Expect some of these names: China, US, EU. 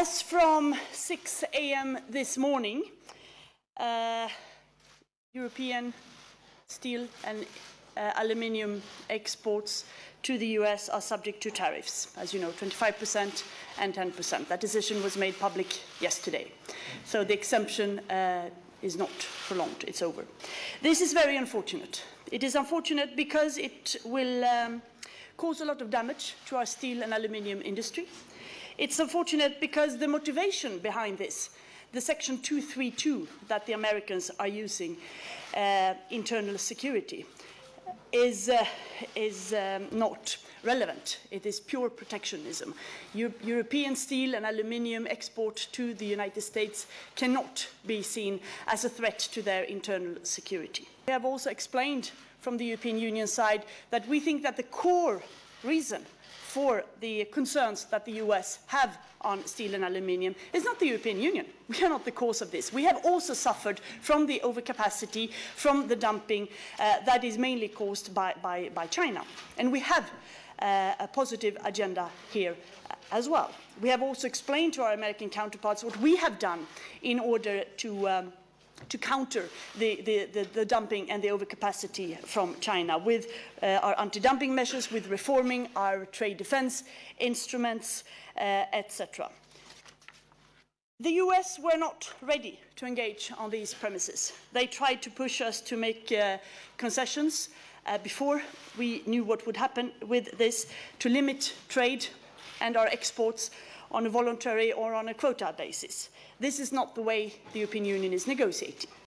As from 6 a.m. this morning, European steel and aluminium exports to the US are subject to tariffs, as you know, 25% and 10%. That decision was made public yesterday. So the exemption is not prolonged, it's over. This is very unfortunate. It is unfortunate because it will cause a lot of damage to our steel and aluminium industry. It's unfortunate because the motivation behind this, the Section 232 that the Americans are using, internal security, is not relevant. It is pure protectionism. European steel and aluminium export to the United States cannot be seen as a threat to their internal security. We have also explained from the European Union side that we think that the core reason for the concerns that the US have on steel and aluminium is not the European Union. We are not the cause of this. We have also suffered from the overcapacity, from the dumping that is mainly caused by China. And we have a positive agenda here as well. We have also explained to our American counterparts what we have done in order to counter the dumping and the overcapacity from China with our anti-dumping measures, with reforming our trade defense instruments, etc. The US were not ready to engage on these premises. They tried to push us to make concessions before we knew what would happen with this, to limit trade and our exports on a voluntary or on a quota basis. This is not the way the European Union is negotiating.